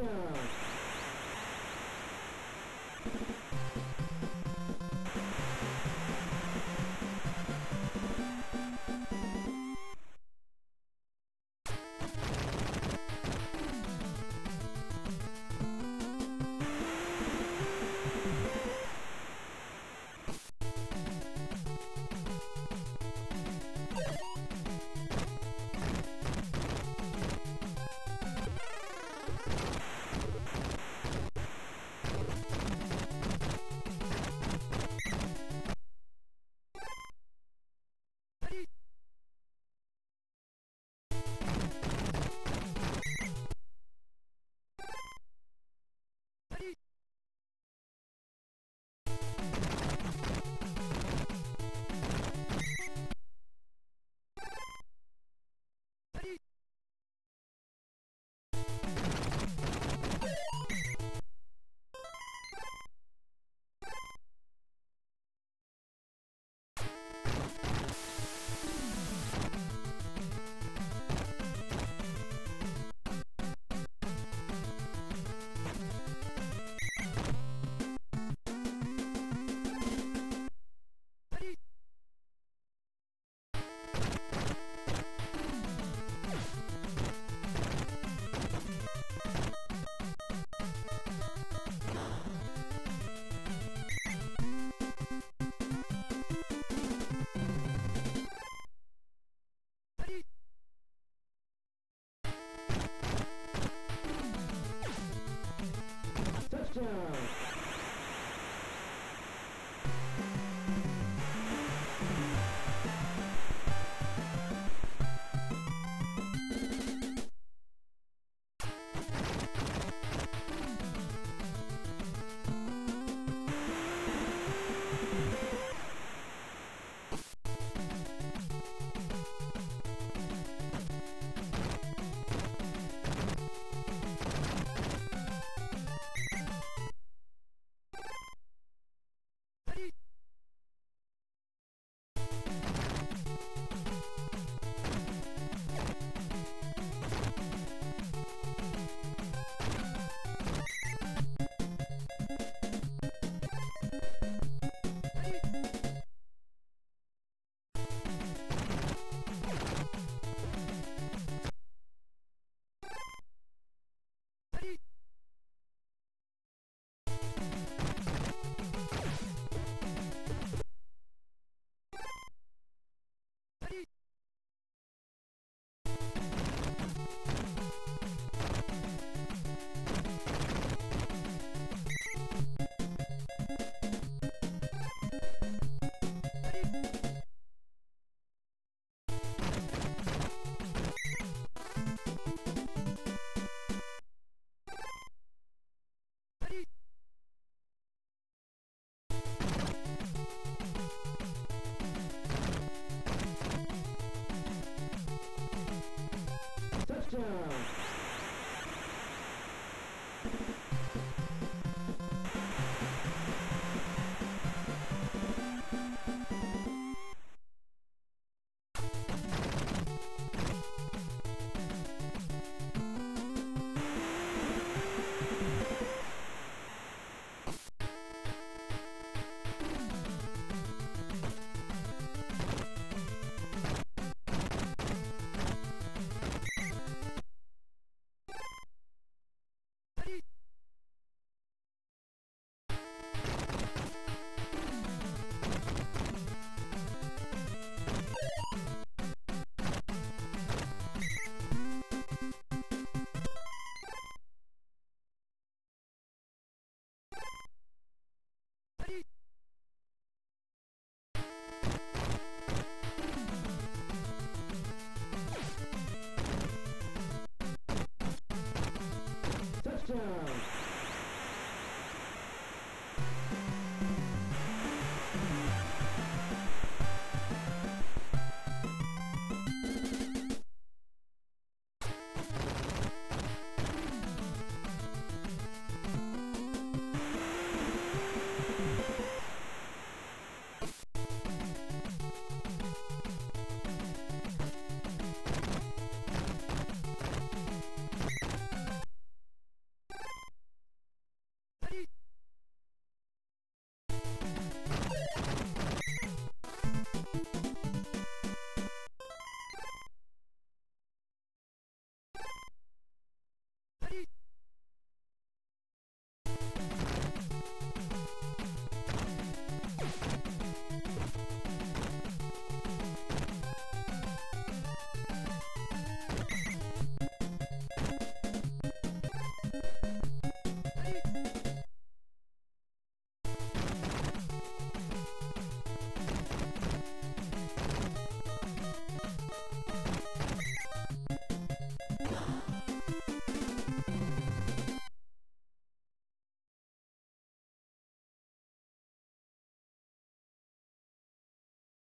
touchdown. Yeah. Yeah. Yeah.